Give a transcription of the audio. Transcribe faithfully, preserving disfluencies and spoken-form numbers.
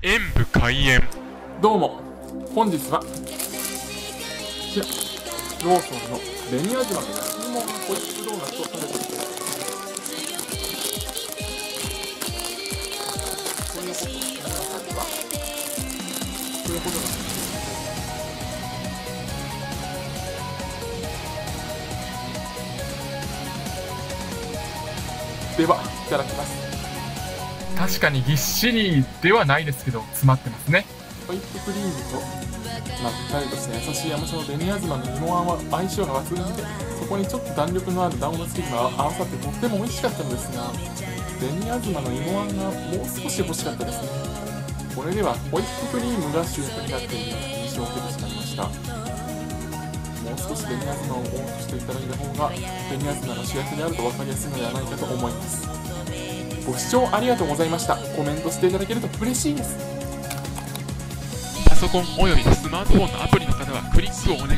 演武開演。どうも、本日はこちらローソンの紅あじまの焼き芋ホイップドーナツを食べていきます。こういうことになりますが、こういうことなんです。ではいただきます。確かにぎっしりではないですけど詰まってますね。ホイップクリームとまったりとした優しい甘さの紅あずまの芋あんは相性が抜群で、そこにちょっと弾力のある団子のつけが合わさってとっても美味しかったのですが、紅あずまの芋あんがもう少し欲しかったですね。これではホイップクリームが主役になっているような印象を受けてしまいました。もう少し紅あずまを多くしていただいた方が紅あずまが主役であると分かりやすいのではないかと思います。ご視聴ありがとうございました。コメントしていただけると嬉しいです。パソコンおよびスマートフォンのアプリの方はクリックをお願いします。